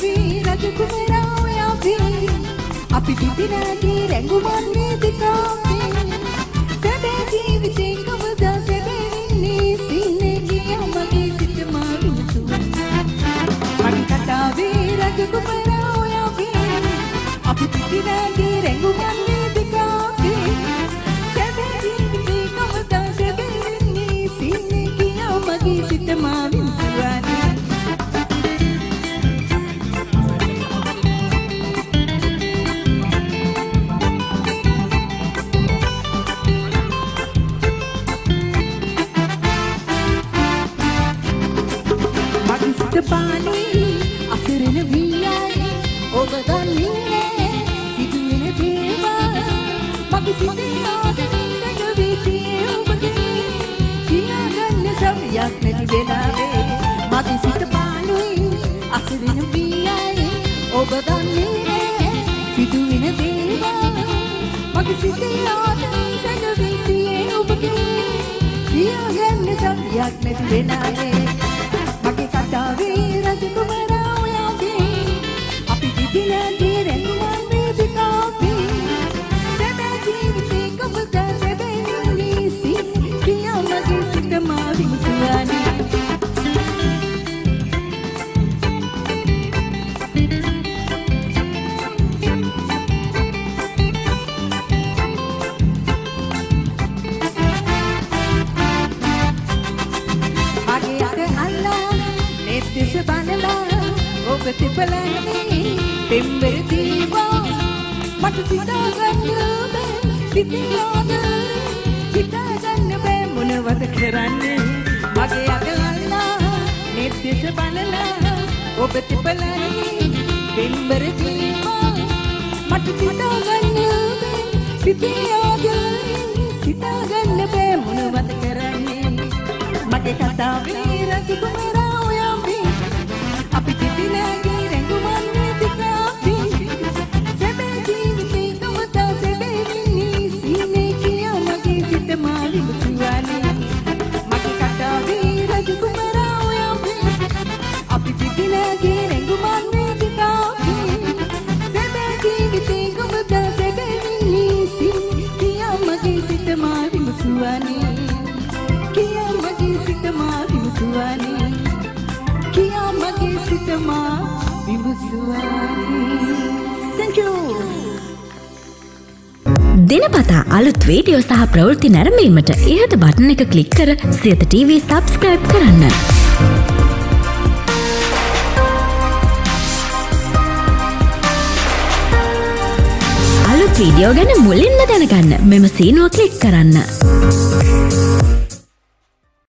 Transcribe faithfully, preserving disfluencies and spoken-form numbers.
vira tu kumera ya vi api bidina ki rengu manne dikati sade jeevithe kavada sade inni sinne ki amage sit maru tu mani kata vira tu kumera ya vi api bidina ki rengu manne dikati sade jeevithe kavada sade inni sinne ki amage sit maru tu video सह प्रवृत्ति नरमेमट इहत button එක click කර Siyatha TV subscribe කරන්න. අලුත් video ගැන මුලින්ම දැනගන්න මෙම සීනුව ක්ලික් කරන්න.